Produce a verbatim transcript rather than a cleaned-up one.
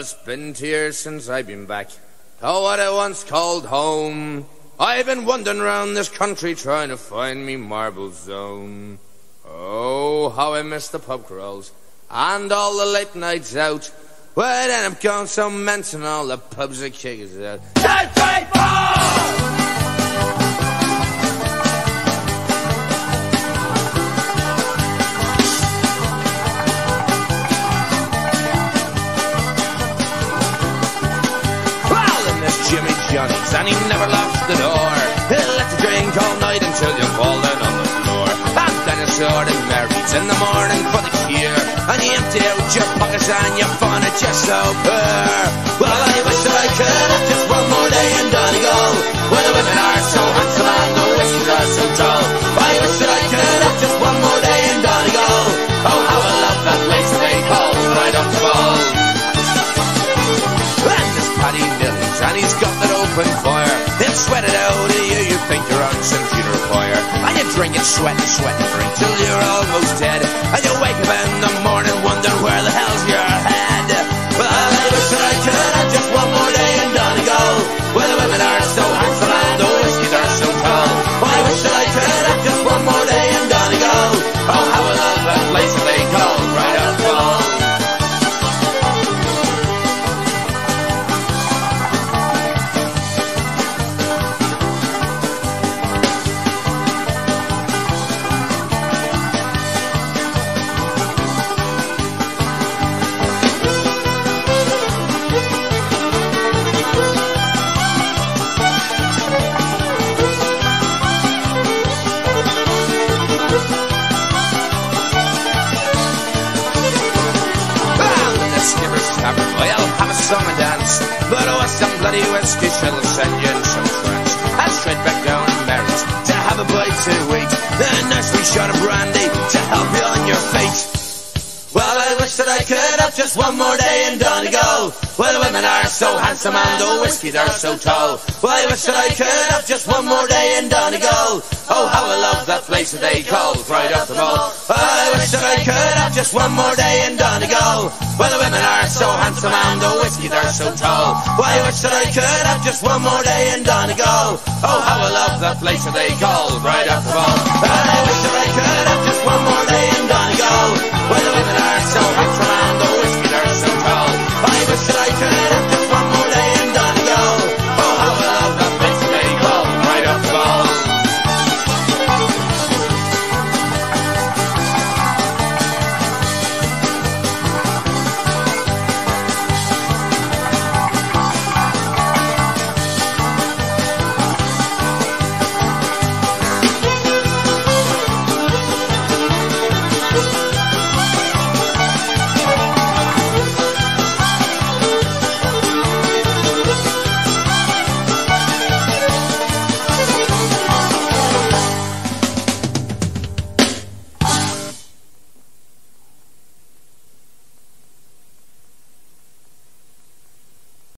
It's been two years since I've been back to what I once called home. I've been wandering round this country trying to find me marble zone. Oh, how I miss the pub crawls and all the late nights out. Well, then I'm going so mental and all the pubs are kickers out. Tide ball! And he never locks the door. He'll let you drink all night until you fall down on the floor. And then it's sort of married in the morning for the cure. And you empty out your pockets and you find it just so poor. Well, I wish that I could have just one more day in Donegal, where the women are so handsome and the whiskies are so dull. I wish that I could have just one more day in Donegal. Oh, how I love that place they call Pride of the Ball. And this Paddy Mills, and he's got that open fire. They'll sweat it out of you, you think you're on some funeral pyre. And you drink and sweat and sweat and drink till you're almost dead. And you wake up in the morning wondering where the hell's your head. Well, I wish that I could have just one more day in Donegal, where the women are so handsome and the whiskies are so cold. Well, I wish that I could have just one more day in Donegal. Oh, how I love that place that they call Pride of the Ball. Song and dance, but oh, some bloody whiskey shall send you in some trance. And straight back down in marriage to have a bite to eat, then a nursery shot of brandy to help you on your feet. Well, I wish that I could have just one more day in Donegal, where the women are so handsome and the whiskies are so tall. Well, I wish that I could have just one more day in Donegal. Oh, how I love that place that they call Pride of the Ball. I wish that I could have just one more day in Donegal, where the women are so handsome and the whiskies are so tall. Well, I wish that I could have just one more day in Donegal. Oh, how I love that place that they call Pride of the Ball. I wish that I could have just one more day in Donegal, where the women are so handsome and the